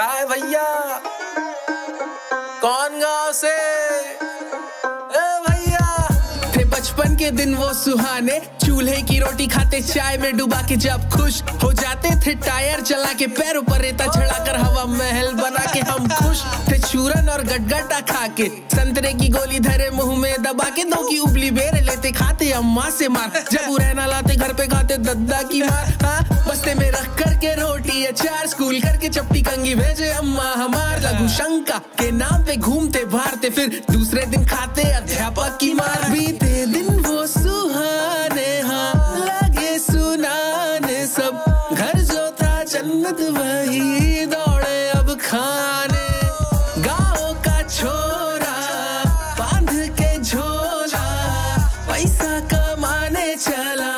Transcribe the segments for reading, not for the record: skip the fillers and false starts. काय भैया कौन गाँव से भैया थे बचपन के दिन वो सुहाने, चूल्हे की रोटी खाते चाय में डुबा के जब खुश हो जाते थे, टायर चला के पैरों पर रेता चढ़ाकर हवा महल बना के हम खुश थे। चूरन और गटगटा खा के संतरे की गोली धरे मुंह में दबा के, दो की उबली बेर लेते खाते अम्मा से मार, जब उरैना लाते घर पे खाते दद्दा की मार, बस्ते में रख करके रोटी अचार, स्कूल करके चपटी कंगी भेजे अम्मा हमार, लघु शंका के नाम पे घूमते भारते, फिर दूसरे दिन खाते अध्यापक की मार। बीते दिन वो सुहाने हाँ लगे सुनाने सब, घर जो था जन्नत वही दौड़े अब खाने, गाँव का छोरा बांध के झोला, पैसा कमाने चला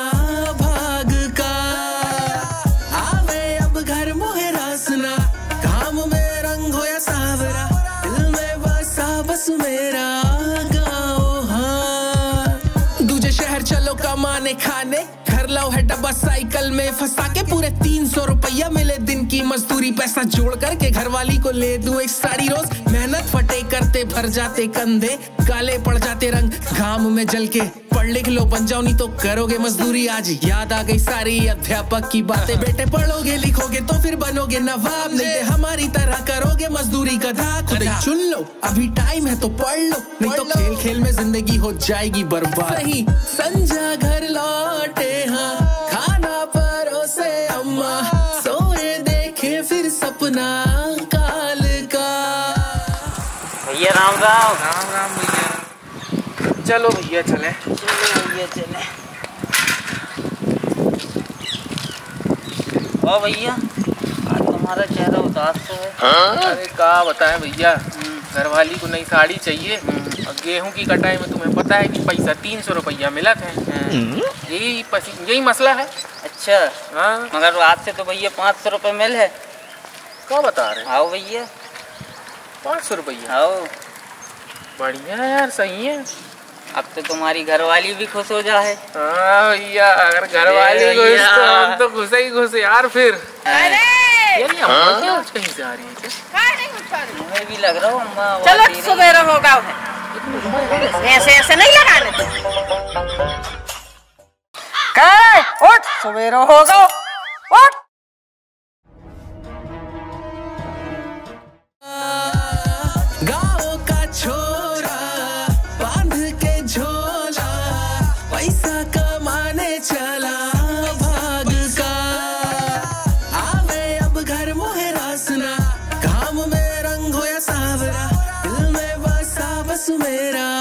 मेरा गाँव। हाँ दूजे शहर चलो कमाने खाने, घर लाओ है डब्बा साइकिल में फंसा के, पूरे 300 रुपया मिले दिन की मजदूरी, पैसा जोड़ करके घरवाली को ले दूं एक साड़ी रोज, मेहनत फटे करते भर जाते कंधे, काले पड़ जाते रंग घाम में जल के, पढ़ लिख लो बन जाओ नहीं तो करोगे मजदूरी। आज याद आ गई सारी अध्यापक की बातें, बेटे पढ़ोगे लिखोगे तो फिर बनोगे नवाब, नहीं हमारी तरह करोगे मजदूरी गधा, खुद चुन लो अभी टाइम है तो पढ़ लो, नहीं तो खेल खेल में जिंदगी हो जाएगी बर्बाद। नहीं संजा घर लौटे हाँ खाना परोसे अम्मा, सोए देखे फिर सपना काल का। भैया राम राम। राम राम भैया। चलो भैया चले, चलो भैया चले। ओ भैया आज तुम्हारा चेहरा उदास तो है। अरे का बताएं भैया, घरवाली को नई साड़ी चाहिए और गेहूं की कटाई में तुम्हें पता है कि पैसा 300 रुपया मिला था, यही मसला है। अच्छा हाँ, मगर आज से तो भैया 500 रुपये मिल है। का बता रहे आओ भैया 500 रुपया। आओ बढ़िया यार, सही है। अब तो तुम्हारी घरवाली भी खुश हो जाए। भैया अगर घरवाली खुश तो हम तो खुश ही खुश यार। फिर कहीं जा रही है क्या? मुझे भी लग रहा हूँ। चलो सुबह होगा, ऐसे ऐसे नहीं लगाने तो। उठ सुबह होगा, उठ। गाँव का छोरा बांध के झोला, पैसा कमाने चला भाग का, आवे अब घर मोहे रासना, घाम में रंग होया सावरा, दिल में बसा बस मेरा।